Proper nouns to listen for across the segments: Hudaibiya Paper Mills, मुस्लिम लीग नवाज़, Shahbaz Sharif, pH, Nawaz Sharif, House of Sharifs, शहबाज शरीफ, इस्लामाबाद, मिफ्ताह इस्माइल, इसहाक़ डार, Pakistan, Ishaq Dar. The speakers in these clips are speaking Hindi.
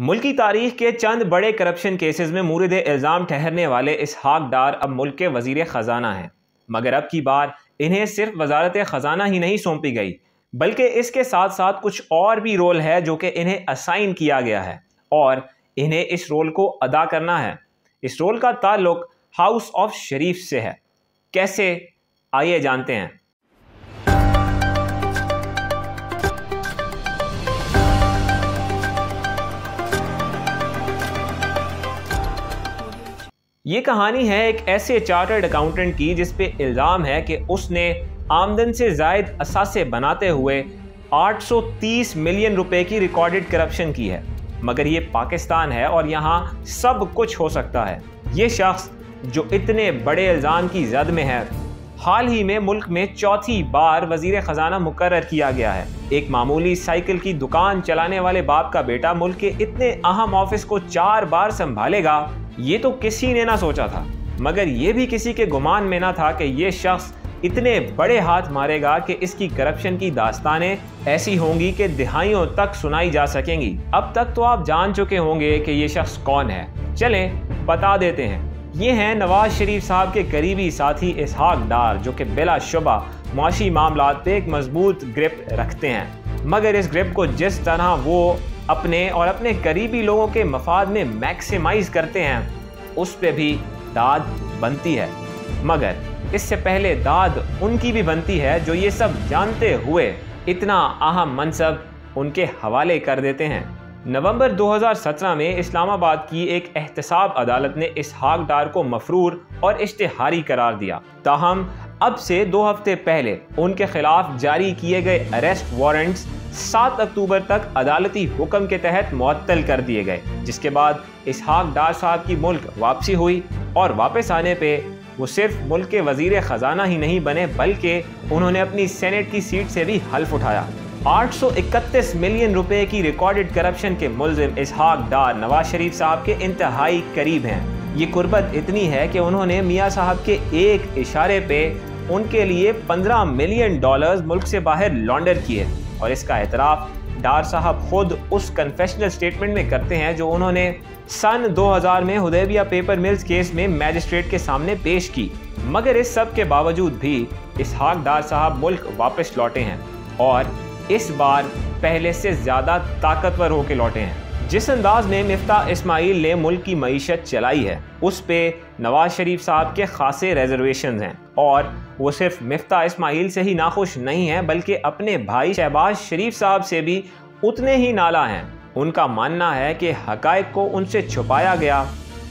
मुल्क की तारीख के चंद बड़े करप्शन केसेस में मुरीद इल्ज़ाम ठहरने वाले इसहाक़ डार अब मुल्क के वज़ीर ख़जाना हैं, मगर अब की बार इन्हें सिर्फ वज़ारत ख़जाना ही नहीं सौंपी गई, बल्कि इसके साथ साथ कुछ और भी रोल है जो कि इन्हें असाइन किया गया है और इन्हें इस रोल को अदा करना है। इस रोल का ताल्लुक़ हाउस ऑफ शरीफ से है। कैसे, आइए जानते हैं। ये कहानी है एक ऐसे चार्टर्ड अकाउंटेंट की जिस पे इल्ज़ाम है कि उसने आमदन से जायद असासे बनाते हुए 830 मिलियन रुपए की रिकॉर्डेड करप्शन की है, मगर ये पाकिस्तान है और यहाँ सब कुछ हो सकता है। ये शख्स जो इतने बड़े इल्ज़ाम की जद में है, हाल ही में मुल्क में चौथी बार वज़ीर ख़जाना मुकर्रर किया गया है। एक मामूली साइकिल की दुकान चलाने वाले बाप का बेटा मुल्क के इतने अहम ऑफिस को 4 बार संभालेगा, ये तो किसी ने ना सोचा था, मगर ये भी किसी के गुमान में ना था कि ये शख्स इतने बड़े हाथ मारेगा कि इसकी करप्शन की दास्तानें ऐसी होंगी कि दिहाइयों तक सुनाई जा सकेंगी। अब तक तो आप जान चुके होंगे कि ये शख्स कौन है, चलें बता देते हैं। ये हैं नवाज शरीफ साहब के करीबी साथी इसहाक़ डार, जो कि बिलाशुबा मुआशी मामलात पे एक मजबूत ग्रिप रखते हैं, मगर इस ग्रिप को जिस तरह वो अपने और अपने करीबी लोगों के मफाद में मैक्सिमाइज करते हैं, उस पे भी दाद बनती है। मगर इससे पहले दाद उनकी भी बनती है जो ये सब जानते हुए इतना अहम मनसब उनके हवाले कर देते हैं। नवंबर 2017 में इस्लामाबाद की एक एहतसाब अदालत ने इसहाक़ डार को मफरूर और इश्तिहारी करार दिया। ताहम अब से 2 हफ्ते पहले उनके खिलाफ जारी किए गए अरेस्ट वारंट्स 7 अक्टूबर तक अदालती हुक्म के तहत मुअत्तल कर दिए गए, जिसके बाद इसहाक़ डार साहब की मुल्क वापसी हुई और वापस आने पे वो सिर्फ मुल्क के वज़ीर ख़जाना ही नहीं बने, बल्कि उन्होंने अपनी सेनेट की सीट से भी हल्फ उठाया। 831 मिलियन रुपए की रिकॉर्डेड करप्शन के मुल्ज़िम इसहाक़ डार नवाज शरीफ साहब के इंतहाई करीब हैं। ये कुर्बत इतनी है कि उन्होंने मियाँ साहब के एक इशारे पर उनके लिए $15 मिलियन मुल्क से बाहर लॉन्डर किए और इसका एतराफ़ डार साहब खुद उस कन्फेशनल स्टेटमेंट में करते हैं जो उन्होंने सन 2000 में हुदैबिया पेपर मिल्स केस में मैजिस्ट्रेट के सामने पेश की। मगर इस सब के बावजूद भी इसहाक़ डार साहब मुल्क वापस लौटे हैं और इस बार पहले से ज़्यादा ताकतवर होकर लौटे हैं। जिस अंदाज में मिफ्ताह इस्माइल ने मुल्क की मईशत चलाई है, उस पर नवाज शरीफ साहब के खासे रिजर्वेशन हैं और वो सिर्फ मिफ्ताह इस्माइल से ही नाखुश नहीं हैं, बल्कि अपने भाई शहबाज शरीफ साहब से भी उतने ही नाला हैं। उनका मानना है कि हकायक को उनसे छुपाया गया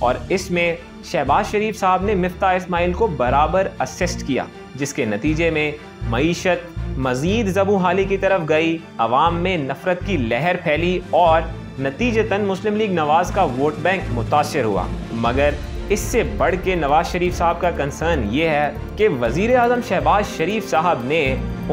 और इसमें शहबाज शरीफ साहब ने मिफ्ताह इस्माइल को बराबर असिस्ट किया, जिसके नतीजे में मईशत मज़ीद ज़बूहाली की तरफ गई, आवाम में नफरत की लहर फैली और नतीजतन मुस्लिम लीग नवाज़ का वोट बैंक मुतासर हुआ। मगर इससे बढ़ के नवाज शरीफ साहब का कंसर्न ये है कि वज़ीर आज़म शहबाज शरीफ साहब ने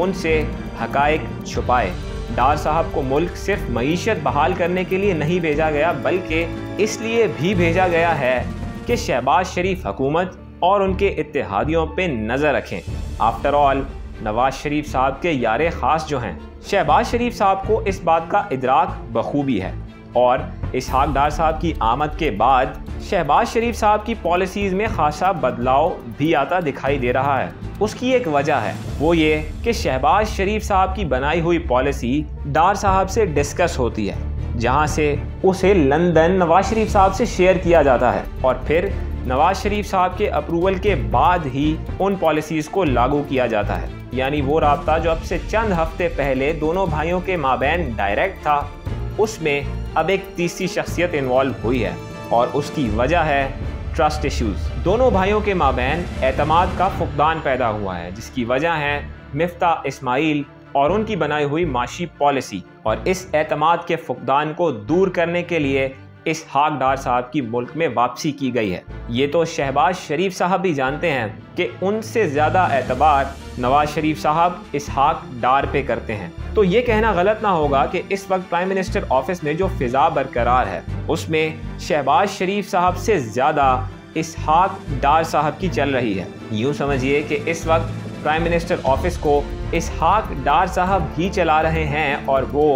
उनसे हकायक छुपाए। डार साहब को मुल्क सिर्फ मईशत बहाल करने के लिए नहीं भेजा गया, बल्कि इसलिए भी भेजा गया है कि शहबाज शरीफ हुकूमत और उनके इत्तेहादियों पे नज़र रखें। आफ्टर ऑल नवाज शरीफ साहब के यारे ख़ास जो हैं, शहबाज शरीफ साहब को इस बात का इदराक बखूबी है और इसहाक़ डार साहब की आमद के बाद शहबाज शरीफ साहब की पॉलिसीज़ में खासा बदलाव भी आता दिखाई दे रहा है। उसकी एक वजह है, वो ये कि शहबाज शरीफ साहब की बनाई हुई पॉलिसी डार साहब से डिस्कस होती है, जहाँ से उसे लंदन नवाज शरीफ साहब से शेयर किया जाता है और फिर नवाज शरीफ साहब के अप्रूवल के बाद ही उन पॉलिसीज़ को लागू किया जाता है। यानी वो राब्ता जो अब से चंद हफ्ते पहले दोनों भाइयों के माबैन डायरेक्ट था, उसमें अब एक तीसरी शख्सियत इन्वॉल्व हुई है और उसकी वजह है ट्रस्ट इश्यूज़। दोनों भाइयों के माबैन एतमाद का फुकदान पैदा हुआ है, जिसकी वजह है मिफ्ताह इस्माइल और उनकी बनाई हुई माशी पॉलिसी और इस एतमाद के फुकदान को दूर करने के लिए इसहाक़ डार साहब की मुल्क में वापसी की गई है। ये तो शहबाज शरीफ साहब भी जानते हैं कि उनसे ज़्यादा एतबार नवाज शरीफ साहब इसहाक़ डार पे करते हैं, तो ये कहना गलत ना होगा कि इस वक्त प्राइम मिनिस्टर ऑफिस में जो फ़िज़ा बरकरार है, उसमें शहबाज शरीफ साहब से ज़्यादा इसहाक़ डार साहब की चल रही है। यूँ समझिए कि इस वक्त प्राइम मिनिस्टर ऑफिस को इसहाक़ डार साहब ही चला रहे हैं और वो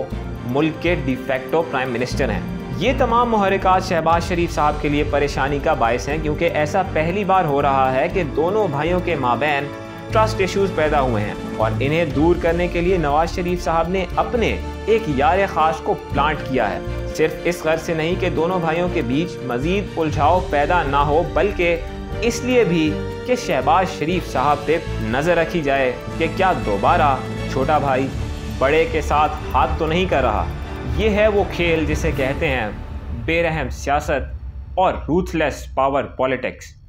मुल्क के डिफेक्टो प्राइम मिनिस्टर हैं। ये तमाम मुहर्रिकात शहबाज शरीफ साहब के लिए परेशानी का बायस हैं, क्योंकि ऐसा पहली बार हो रहा है कि दोनों भाइयों के माबैन ट्रस्ट इश्यूज़ पैदा हुए हैं और इन्हें दूर करने के लिए नवाज शरीफ साहब ने अपने एक यार ख़ास को प्लांट किया है, सिर्फ इस गर्ज से नहीं कि दोनों भाइयों के बीच मज़ीद उलझाव पैदा ना हो, बल्कि इसलिए भी कि शहबाज शरीफ साहब पे नज़र रखी जाए कि क्या दोबारा छोटा भाई बड़े के साथ हाथ तो नहीं कर रहा। ये है वो खेल जिसे कहते हैं बेरहम सियासत और रूथलेस पावर पॉलिटिक्स।